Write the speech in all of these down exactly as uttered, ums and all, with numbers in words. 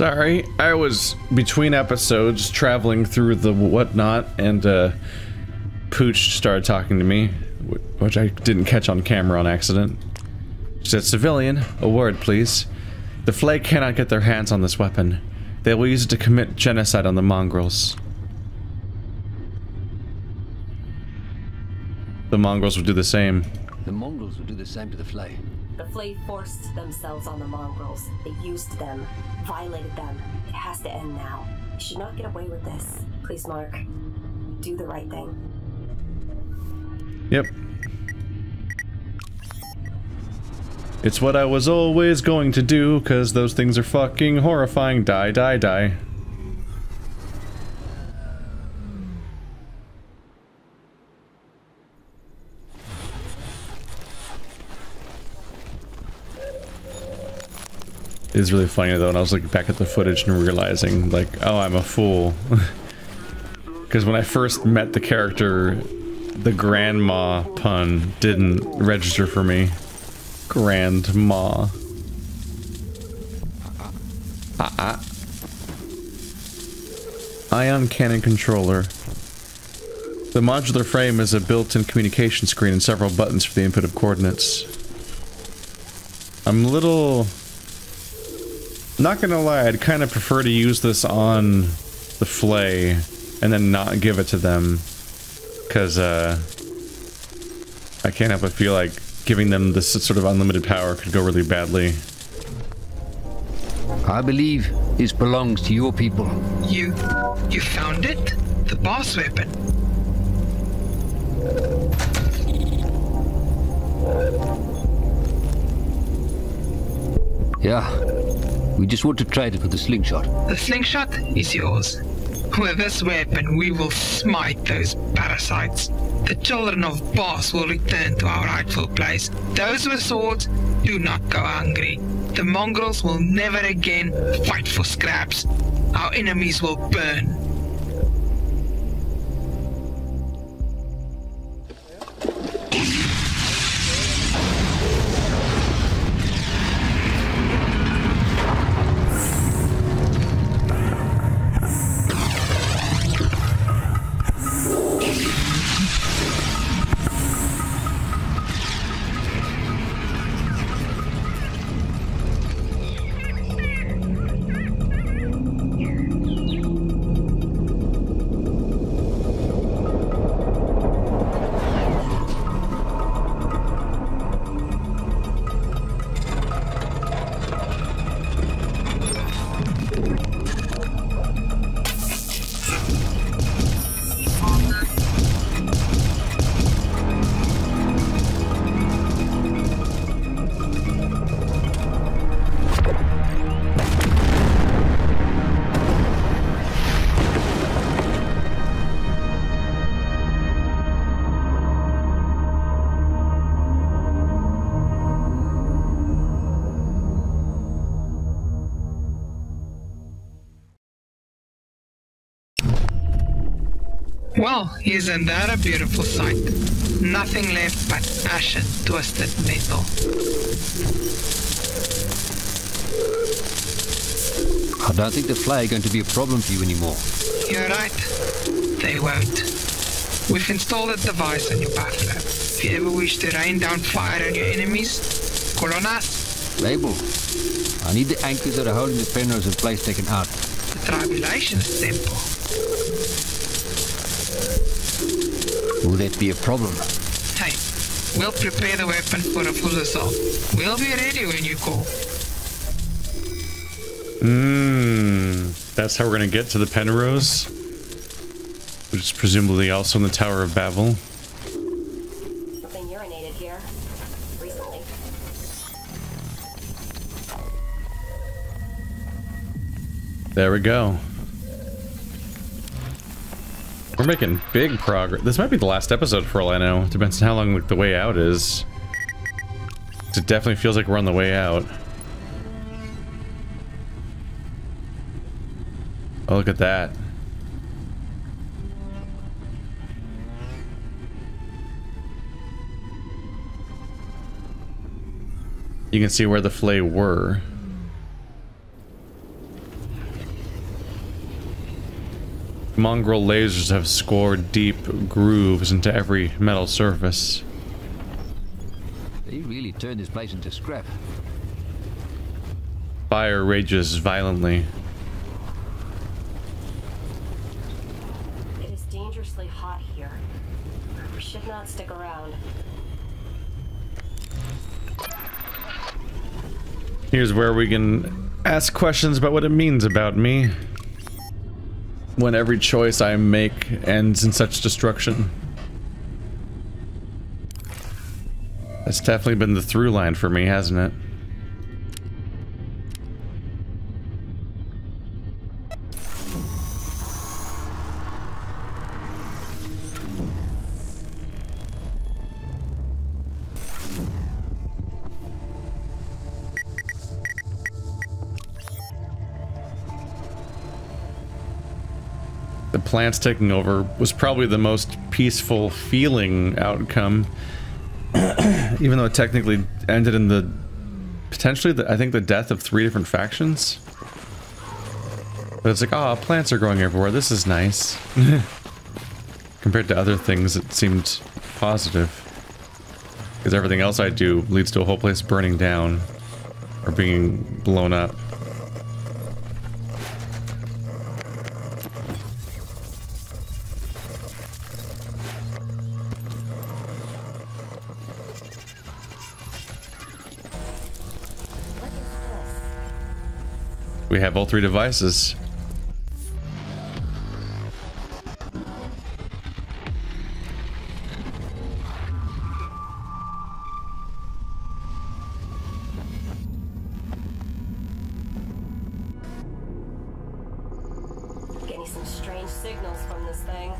Sorry, I was between episodes traveling through the whatnot, and uh, Pooch started talking to me, which I didn't catch on camera on accident. She said, "Civilian, a word, please. The Flay cannot get their hands on this weapon. They will use it to commit genocide on the mongrels." The mongrels would do the same. The mongrels would do the same to the Flay. The Flay forced themselves on the mongrels. They used them, violated them. It has to end now. You should not get away with this. Please, Mark, do the right thing. Yep. It's what I was always going to do, because those things are fucking horrifying. Die, die, die. It's really funny though, and I was looking back at the footage and realizing, like, oh, I'm a fool. Because when I first met the character, the grandma pun didn't register for me. Grandma. Ah, ah. Ion cannon controller. The modular frame is a built-in communication screen and several buttons for the input of coordinates. I'm a little... Not gonna lie, I'd kind of prefer to use this on the Flay and then not give it to them, because uh, I can't help but feel like giving them this sort of unlimited power could go really badly. I believe this belongs to your people. You... you found it? The boss weapon? Yeah. We just want to trade it for the slingshot. The slingshot is yours. With this weapon, we will smite those parasites. The children of Boss will return to our rightful place. Those with swords do not go hungry. The mongrels will never again fight for scraps. Our enemies will burn. Well, isn't that a beautiful sight? Nothing left but ashen, twisted metal. I don't think the Flay are going to be a problem for you anymore. You're right. They won't. We've installed a device on your path lab. If you ever wish to rain down fire on your enemies, call on us. Label. I need the anchors that are holding the Penrose in place taken out. The Tribulation's temple. Will that be a problem? Hey, we'll prepare the weapon for a full assault. We'll be ready when you call. Mmm. That's how we're gonna get to the Penrose, which is presumably also in the Tower of Babel. I've been urinated here recently. There we go. We're making big progress. This might be the last episode for all I know. Depends on how long the way out is. It definitely feels like we're on the way out. Oh, look at that. You can see where the Flay were. mongrel lasers have scored deep grooves into every metal surface. They really turned this place into scrap. Fire rages violently. It is dangerously hot here. We should not stick around. Here's where we can ask questions about what it means about me. When every choice I make ends in such destruction. That's definitely been the through line for me, hasn't it? Plants taking over was probably the most peaceful feeling outcome, even though it technically ended in the potentially the, I think the death of three different factions. But it's like, ah, oh, plants are growing everywhere. This is nice. Compared to other things, it seemed positive because everything else I do leads to a whole place burning down or being blown up. We have all three devices. Getting some strange signals from this thing.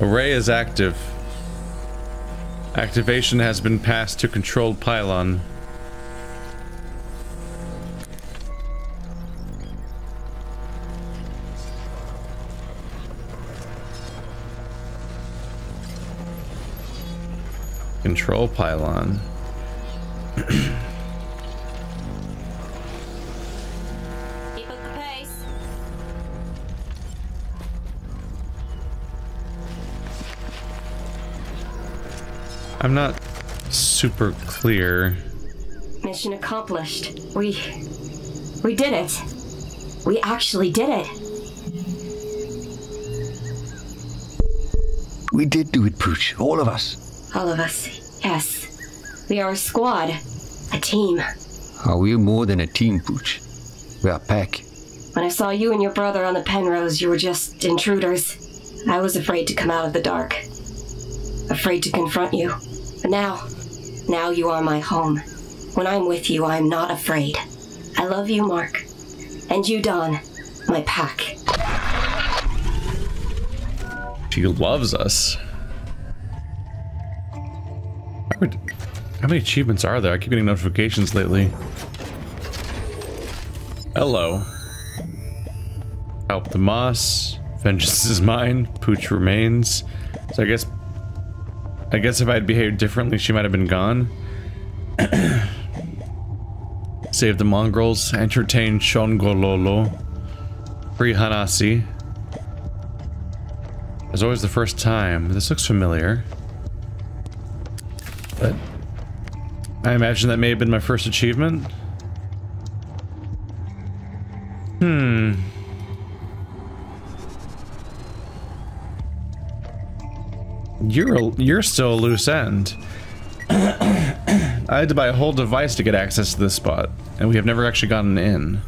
Array is active. Activation has been passed to control pylon. Control pylon. I'm not super clear. Mission accomplished. We... we did it. We actually did it. We did do it, Pooch. All of us. All of us, yes. We are a squad. A team. Are we more than a team, Pooch? We are a pack. When I saw you and your brother on the Penrose, you were just intruders. I was afraid to come out of the dark. Afraid to confront you. But now, now you are my home. When I'm with you, I'm not afraid. I love you, Mark. And you, Don. My pack. She loves us. How, would, how many achievements are there? I keep getting notifications lately. Hello. Help the moss. Vengeance is mine. Pooch remains. So I guess... I guess if I had behaved differently, she might have been gone. Save the Mongrels, entertain Shongololo, free Hanasi. As always, the first time. This looks familiar. But I imagine that may have been my first achievement. Hmm. You're a, you're still a loose end. I had to buy a whole device to get access to this spot, and we have never actually gotten in.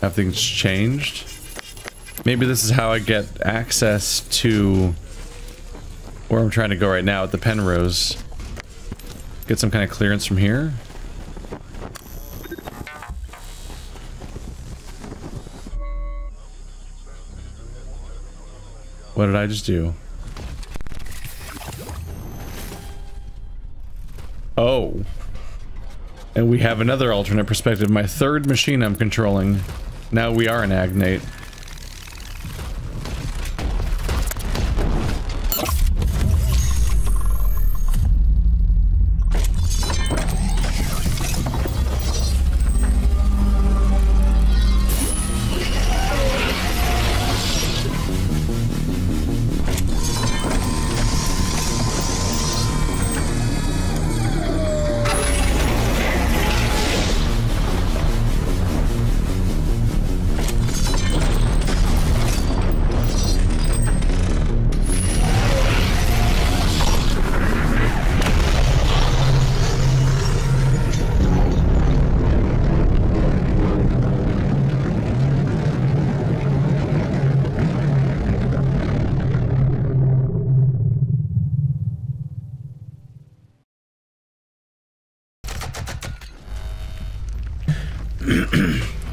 Have things changed? Maybe this is how I get access to where I'm trying to go right now, at the Penrose. Get some kind of clearance from here. What did I just do? Oh. And we have another alternate perspective. My third machine I'm controlling. Now we are an Agnate.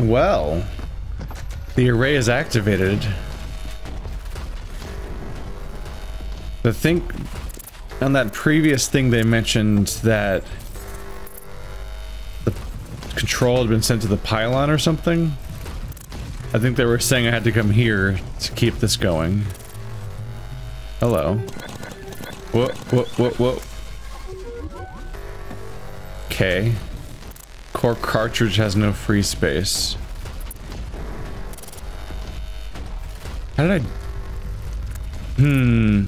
well. The array is activated. I think on that previous thing they mentioned that the control had been sent to the pylon or something. I think they were saying I had to come here to keep this going. Hello. Whoa, whoa, whoa, whoa. Okay. Core cartridge has no free space. How did I... Hmm...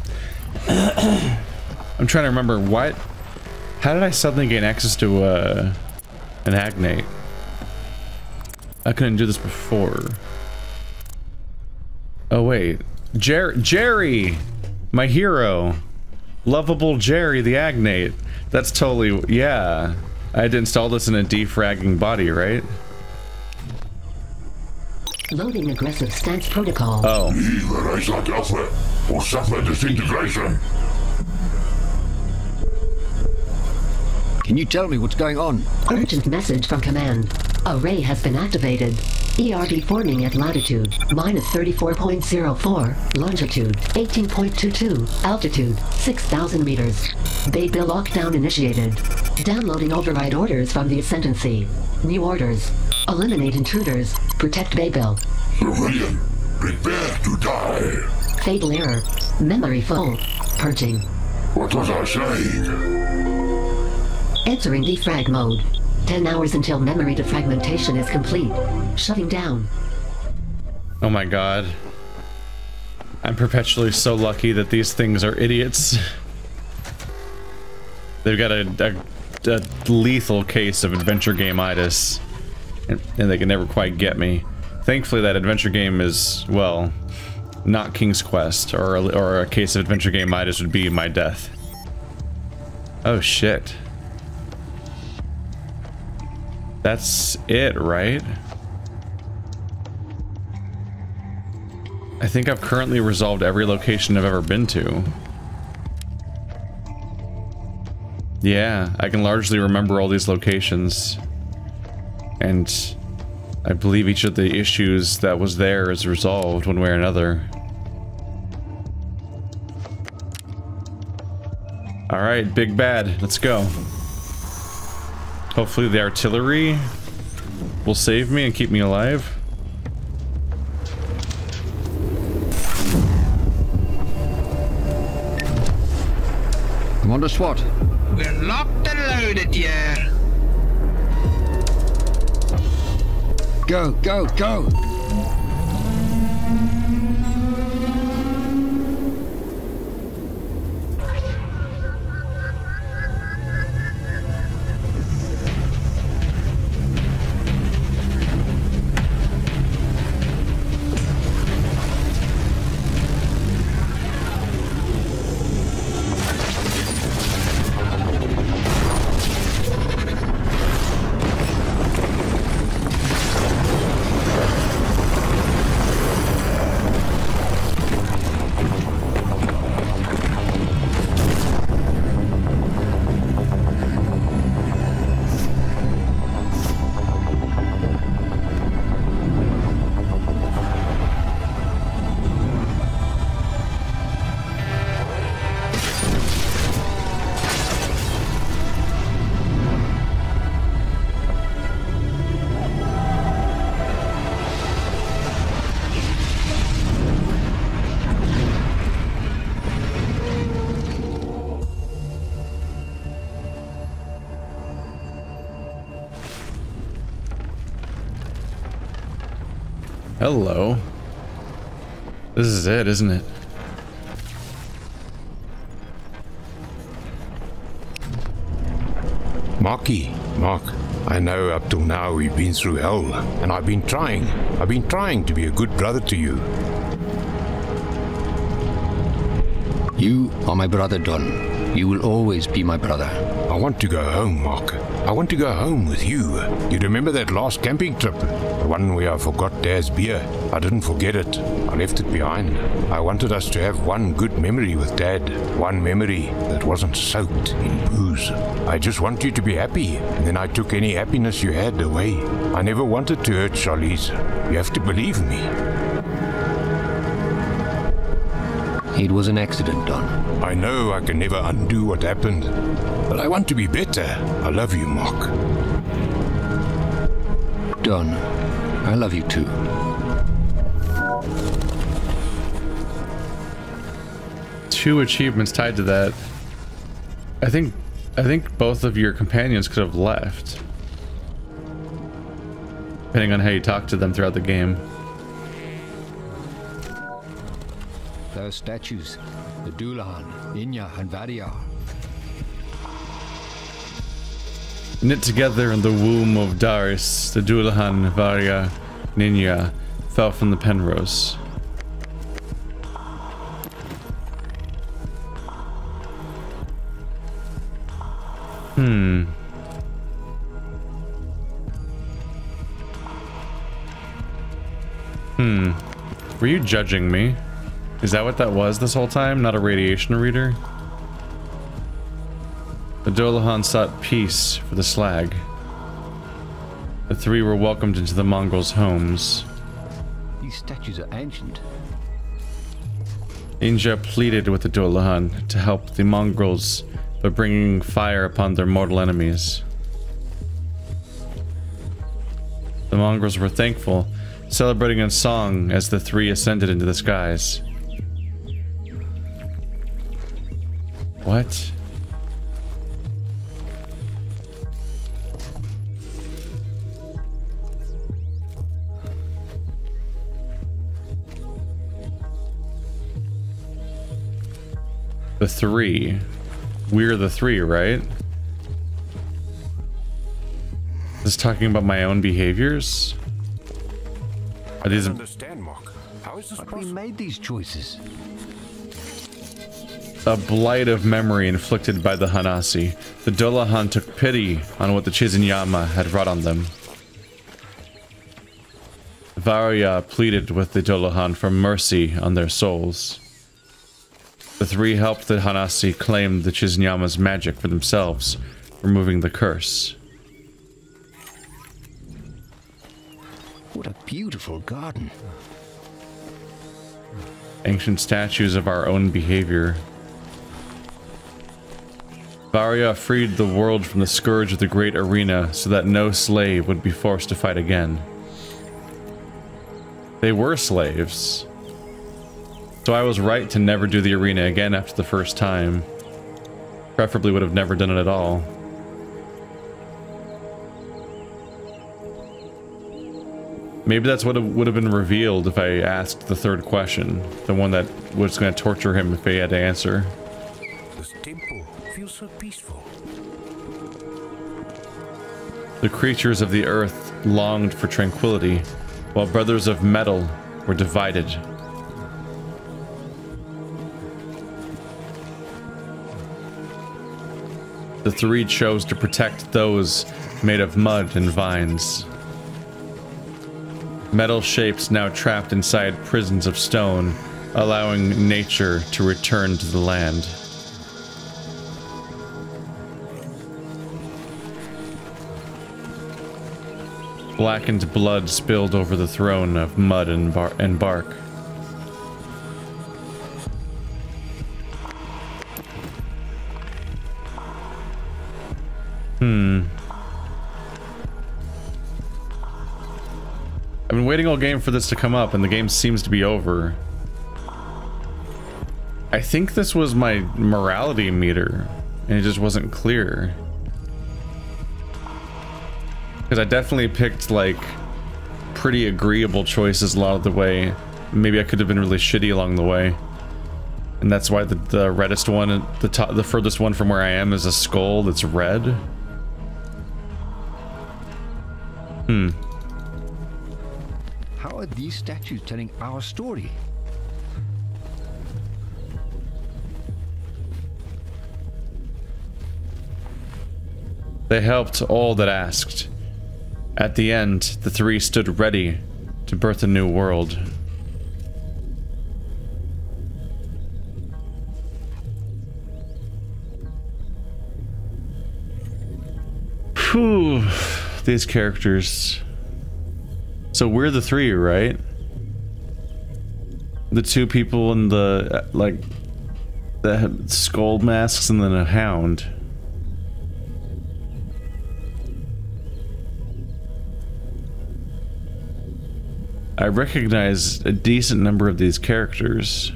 I'm trying to remember what... How did I suddenly gain access to uh, an Agnate? I couldn't do this before. Oh wait. Jer Jerry! My hero! Lovable Jerry the Agnate. That's totally... yeah. I had to install this in a defragging body, right? Loading aggressive stance protocol. Oh. Or suffer disintegration. Can you tell me what's going on? Urgent message from command. Array has been activated. E R D forming at latitude minus thirty-four point zero four, longitude eighteen point two two, altitude six thousand meters. Babel lockdown initiated. Downloading override orders from the Ascendancy. New orders. Eliminate intruders. Protect Babel. Civilian, prepare to die. Fatal error. Memory full. Purging. What was I saying? Entering defrag mode. Ten hours until memory defragmentation is complete. Shutting down. Oh my god. I'm perpetually so lucky that these things are idiots. They've got a, a, a lethal case of adventure game-itis. And, and they can never quite get me. Thankfully that adventure game is, well... not King's Quest, or a, or a case of adventure game Midas would be my death. Oh shit. That's it, right? I think I've currently resolved every location I've ever been to. Yeah, I can largely remember all these locations. And... I believe each of the issues that was there is resolved one way or another. Alright, big bad, let's go. Hopefully the artillery will save me and keep me alive. Commander SWAT. We're locked and loaded, yeah. Go, go, go! Hello. This is it, isn't it? Marky, Mark, I know up till now we've been through hell, and I've been trying. I've been trying to be a good brother to you. You are my brother, Don. You will always be my brother. I want to go home, Mark. I want to go home with you. You remember that last camping trip? The one where I forgot Dad's beer. I didn't forget it. I left it behind. I wanted us to have one good memory with Dad. One memory that wasn't soaked in booze. I just want you to be happy. And then I took any happiness you had away. I never wanted to hurt Charlize. You have to believe me. It was an accident, Don. I know I can never undo what happened, but I want to be better. I love you, Mark. Don, I love you too. Two achievements tied to that. I think, I think both of your companions could have left, depending on how you talk to them throughout the game. Those statues, the Dulahan, Ninya, and Varya. Knit together in the womb of Darius, the Dulahan, Varya, Ninya fell from the Penrose. Hmm. Hmm. Were you judging me? Is that what that was this whole time? Not a radiation reader? The Dulahan sought peace for the slag. The three were welcomed into the Mongols' homes. These statues are ancient. Ninja pleaded with the Dulahan to help the Mongols by bringing fire upon their mortal enemies. The Mongols were thankful, celebrating in song as the three ascended into the skies. What? The three. We're the three, right? Just talking about my own behaviors? Are these... I don't understand, Mark. How is this possible? We made these choices. A blight of memory inflicted by the Hanasi. The Dulahan took pity on what the Chizunyama had wrought on them. Varya pleaded with the Dulahan for mercy on their souls. The three helped the Hanasi claim the Chizunyama's magic for themselves, removing the curse. What a beautiful garden. Ancient statues of our own behavior. Varya freed the world from the scourge of the great arena so that no slave would be forced to fight again. They were slaves. So I was right to never do the arena again after the first time. Preferably would have never done it at all. Maybe that's what would have been revealed if I asked the third question. The one that was going to torture him if he had to answer. This temple feels so peaceful. The creatures of the earth longed for tranquility, while brothers of metal were divided. The three chose to protect those made of mud and vines. Metal shapes now trapped inside prisons of stone, allowing nature to return to the land. Blackened blood spilled over the throne of mud and, bar and bark. Hmm. I've been waiting all game for this to come up, and the game seems to be over. I think this was my morality meter, and it just wasn't clear. Because I definitely picked, like, pretty agreeable choices a lot of the way. Maybe I could have been really shitty along the way. And that's why the, the reddest one, the, top, the furthest one from where I am is a skull that's red. Hmm. How are these statues telling our story? They helped all that asked. At the end, the three stood ready to birth a new world. Whew, these characters. So we're the three, right? The two people in the, like, the skull masks and then a hound. I recognize a decent number of these characters.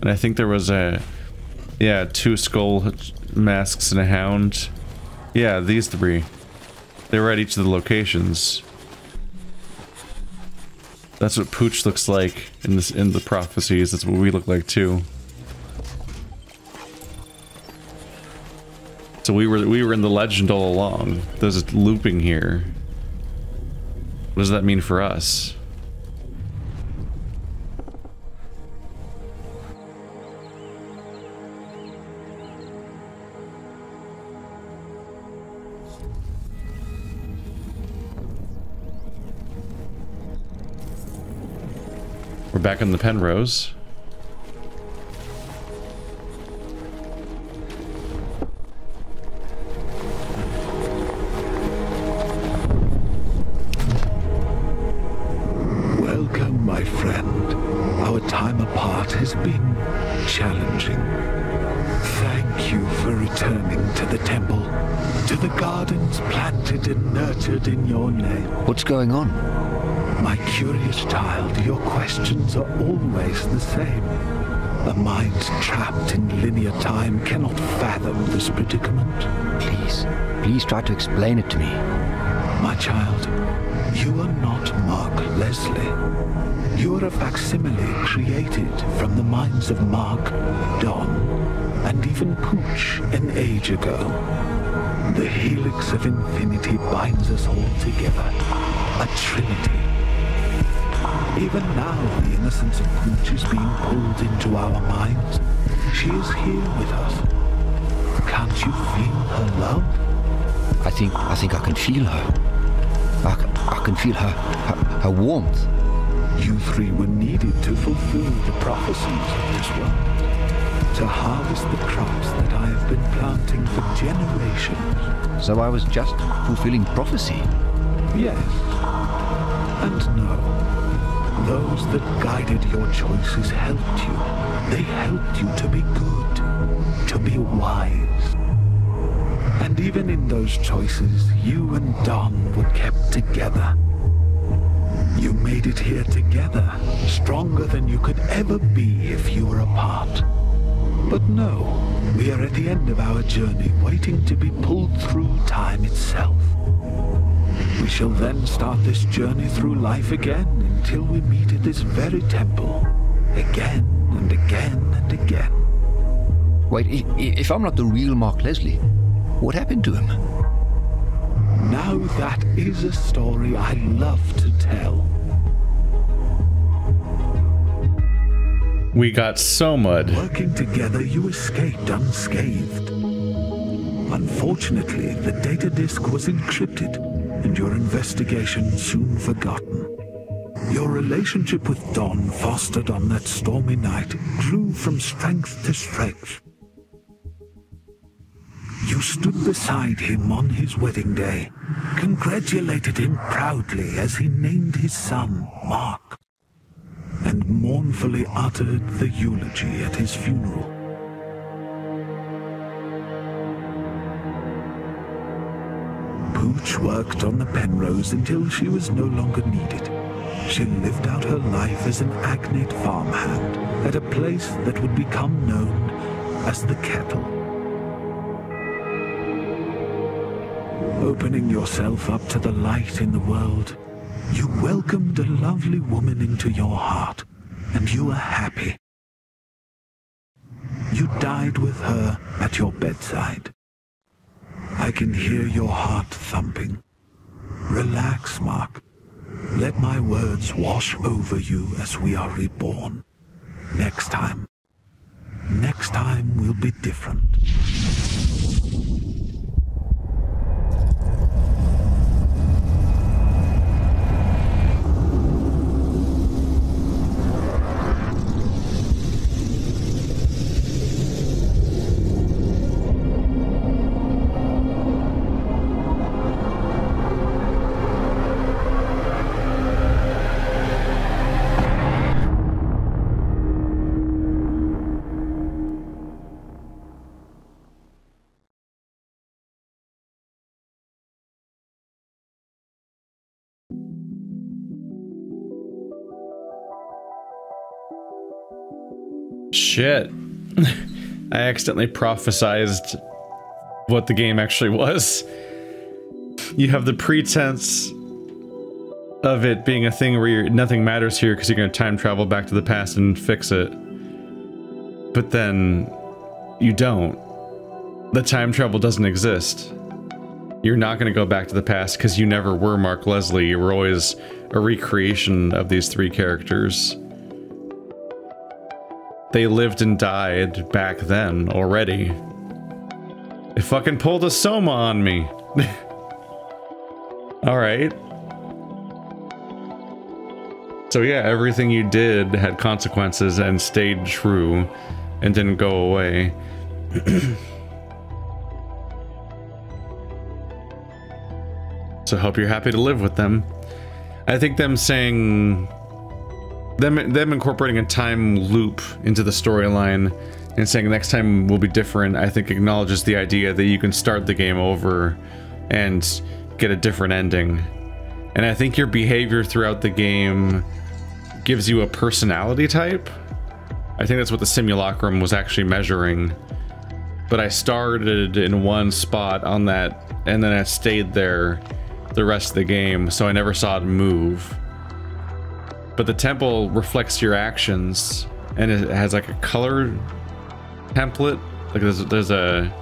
And I think there was a... Yeah, two skull masks and a hound. Yeah, these three. They were at each of the locations. That's what Pooch looks like in this in the prophecies. That's what we look like too. So we were we were in the legend all along. There's a looping here. What does that mean for us? We're back on the Penrose. Welcome, my friend. Our time apart has been challenging. Thank you for returning to the temple, to the gardens planted and nurtured in your name. What's going on? My curious child, your questions are always the same. The minds trapped in linear time cannot fathom this predicament. Please, please try to explain it to me. My child, you are not Mark Leslie. You are a facsimile created from the minds of Mark, Don, and even Pooch an age ago. The Helix of Infinity binds us all together, a trinity. Even now, the innocence of Pooch is being pulled into our minds. She is here with us. Can't you feel her love? I think, I think I can feel her. I can, I can feel her, her, her warmth. You three were needed to fulfill the prophecies of this world, to harvest the crops that I have been planting for generations. So I was just fulfilling prophecy? Yes, and no. Those that guided your choices helped you. They helped you to be good, to be wise. And even in those choices, you and Don were kept together. You made it here together, stronger than you could ever be if you were apart. But no, we are at the end of our journey, waiting to be pulled through time itself. We shall then start this journey through life again until we meet at this very temple, again and again and again. Wait, if I'm not the real Mark Leslie, what happened to him? Now that is a story I love to tell. We got Soma'd. Working together, you escaped unscathed. Unfortunately, the data disk was encrypted, and your investigation soon forgotten. Your relationship with Don, fostered on that stormy night, grew from strength to strength. You stood beside him on his wedding day, congratulated him proudly as he named his son Mark, and mournfully uttered the eulogy at his funeral. Pooch worked on the Penrose until she was no longer needed. She lived out her life as an Agnate farmhand at a place that would become known as the Kettle. Opening yourself up to the light in the world, you welcomed a lovely woman into your heart, and you were happy. You died with her at your bedside. I can hear your heart thumping. Relax, Mark. Let my words wash over you as we are reborn. Next time, Next time will be different. Shit. I accidentally prophesized what the game actually was. You have the pretense of it being a thing where you're, nothing matters here because you're going to time travel back to the past and fix it. But then you don't. The time travel doesn't exist. You're not going to go back to the past because you never were Mark Leslie. You were always a recreation of these three characters. They lived and died back then already. It fucking pulled a Soma on me. Alright. So yeah, everything you did had consequences and stayed true and didn't go away. So hope you're happy to live with them. I think them saying... Them, them incorporating a time loop into the storyline and saying next time will be different, I think acknowledges the idea that you can start the game over and get a different ending. And I think your behavior throughout the game gives you a personality type. I think that's what the simulacrum was actually measuring. But I started in one spot on that, and then I stayed there the rest of the game, so I never saw it move. But the temple reflects your actions, and it has like a color template. Like there's, there's a,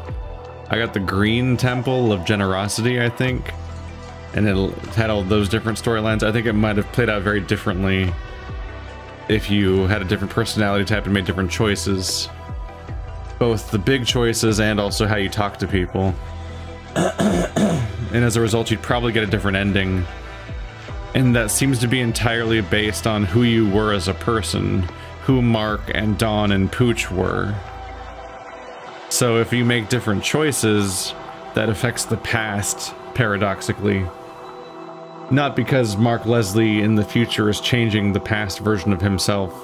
I got the green Temple of Generosity, I think, and it had all those different storylines. I think it might have played out very differently if you had a different personality type and made different choices, both the big choices and also how you talk to people. And as a result, you'd probably get a different ending. And that seems to be entirely based on who you were as a person, who Mark and Don and Pooch were. So if you make different choices, that affects the past, paradoxically. Not because Mark Leslie in the future is changing the past version of himself,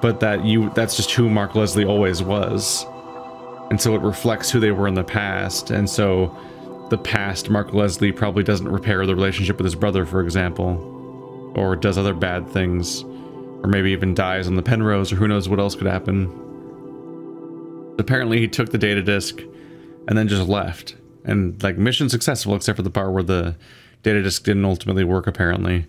but that you that's just who Mark Leslie always was. And so it reflects who they were in the past, and so the past Mark Leslie probably doesn't repair the relationship with his brother, for example, or does other bad things, or maybe even dies on the Penrose, or who knows what else could happen. Apparently he took the data disk and then just left, and like mission successful, except for the part where the data disk didn't ultimately work, apparently.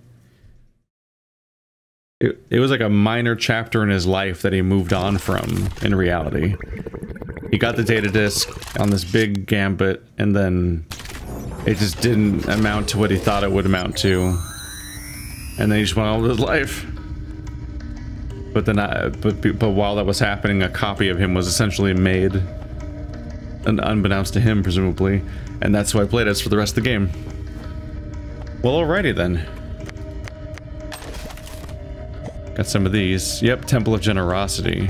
It, it was like a minor chapter in his life that he moved on from in reality. He got the data disk on this big gambit, and then it just didn't amount to what he thought it would amount to. And then he just went on with his life. But then, I, but but while that was happening, a copy of him was essentially made, and unbeknownst to him, presumably, and that's who I played as for the rest of the game. Well, alrighty then. Got some of these. Yep, Temple of Generosity.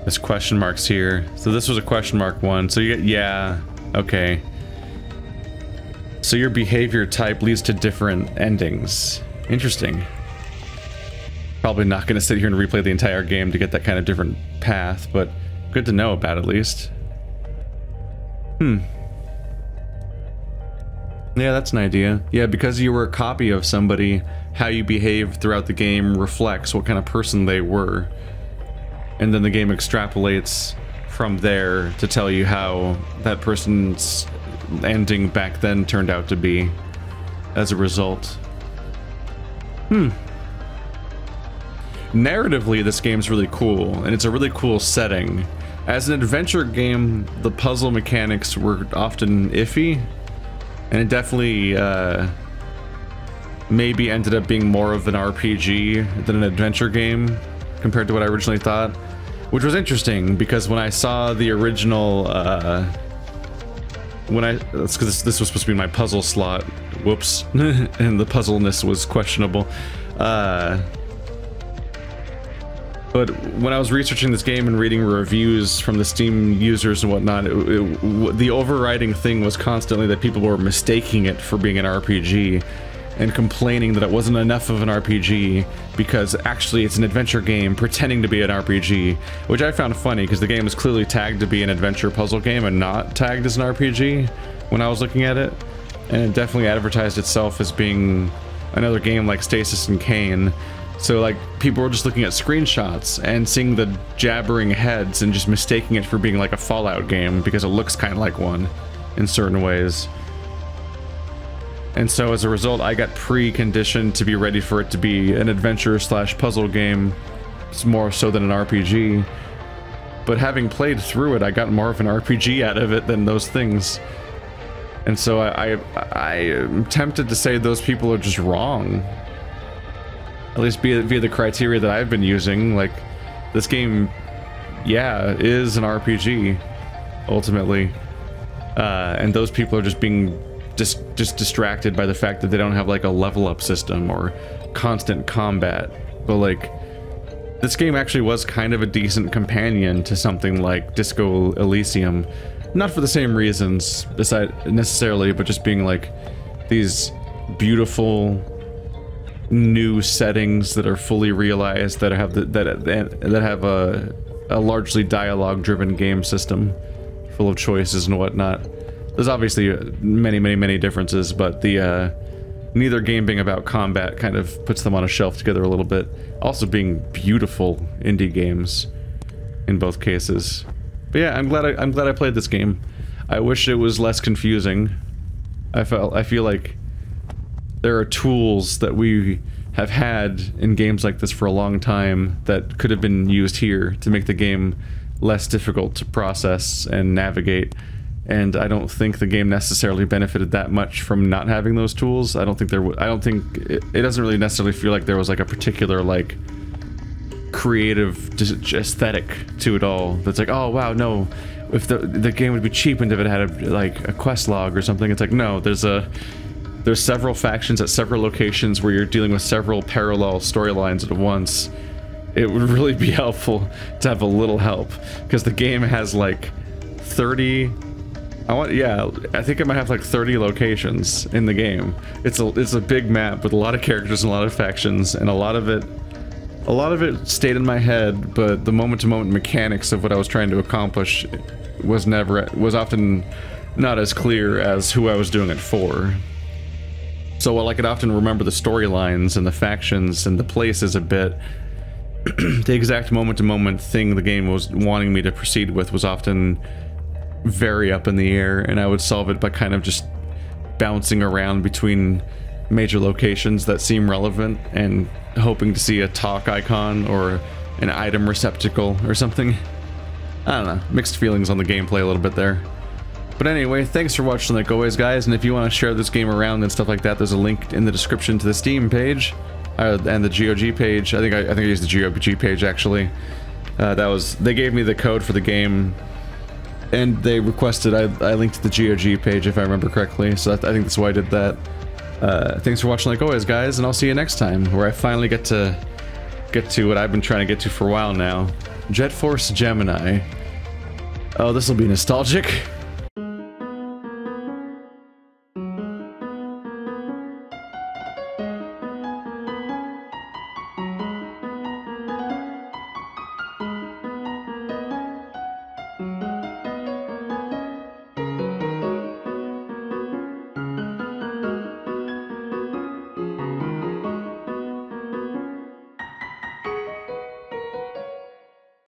There's question marks here. So this was a question mark one. So you get, yeah, okay. So your behavior type leads to different endings. Interesting. Probably not going to sit here and replay the entire game to get that kind of different path, but good to know about at least. Hmm. Yeah, that's an idea. Yeah, because you were a copy of somebody, how you behave throughout the game reflects what kind of person they were. And then the game extrapolates from there to tell you how that person's ending back then turned out to be as a result. Hmm. Narratively, this game's really cool, and it's a really cool setting. As an adventure game, the puzzle mechanics were often iffy, and it definitely uh, maybe ended up being more of an R P G than an adventure game compared to what I originally thought, which was interesting because when I saw the original, uh, when I, that's because this was supposed to be my puzzle slot, whoops, and the puzzleness was questionable. Uh, but when I was researching this game and reading reviews from the Steam users and whatnot, it, it, the overriding thing was constantly that people were mistaking it for being an R P G and complaining that it wasn't enough of an R P G because actually it's an adventure game pretending to be an R P G, which I found funny because the game was clearly tagged to be an adventure puzzle game and not tagged as an R P G when I was looking at it. And it definitely advertised itself as being another game like Stasis and Kane. So like people were just looking at screenshots and seeing the jabbering heads and just mistaking it for being like a Fallout game because it looks kind of like one in certain ways. And so as a result, I got pre-conditioned to be ready for it to be an adventure slash puzzle game. It's more so than an R P G. But having played through it, I got more of an R P G out of it than those things. And so I, I, I am tempted to say those people are just wrong. At least via, via the criteria that I've been using. Like, this game, yeah, is an R P G, ultimately. Uh, and those people are just being just, just distracted by the fact that they don't have, like, a level-up system or constant combat. But, like, this game actually was kind of a decent companion to something like Disco Elysium. Not for the same reasons beside necessarily, but just being like these beautiful new settings that are fully realized, that have the, that that have a, a largely dialogue-driven game system full of choices and whatnot. There's obviously many, many, many differences, but the uh, neither game being about combat kind of puts them on a shelf together a little bit. Also being beautiful indie games in both cases. But yeah, I'm glad I, I'm glad I played this game. I wish it was less confusing. I felt I feel like there are tools that we have had in games like this for a long time that could have been used here to make the game less difficult to process and navigate. And I don't think the game necessarily benefited that much from not having those tools. I don't think there. W I don't think it, it doesn't really necessarily feel like there was like a particular like. creative aesthetic to it all. That's like, oh wow, no, if the the game would be cheapened if it had a, like a quest log or something. It's like, no, there's a there's several factions at several locations where you're dealing with several parallel storylines at once. It would really be helpful to have a little help because the game has like thirty. I want yeah, I think it might have like thirty locations in the game. It's a it's a big map with a lot of characters and a lot of factions and a lot of it. A lot of it stayed in my head, but the moment-to-moment mechanics of what I was trying to accomplish was never, was often not as clear as who I was doing it for. So while I could often remember the storylines and the factions and the places a bit, the exact moment-to-moment thing the game was wanting me to proceed with was often very up in the air, and I would solve it by kind of just bouncing around between major locations that seem relevant and hoping to see a talk icon or an item receptacle or something. I don't know, mixed feelings on the gameplay a little bit there. But anyway, thanks for watching like always, guys, and if you want to share this game around and stuff like that, there's a link in the description to the Steam page uh, and the GOG page. I think I, I think I used the GOG page actually. Uh, that was, they gave me the code for the game and they requested I, I linked the GOG page if I remember correctly, so that, I think that's why I did that. Uh, thanks for watching like always, guys, and I'll see you next time, where I finally get to get to what I've been trying to get to for a while now. Jetforce Gemini. Oh, this will be nostalgic.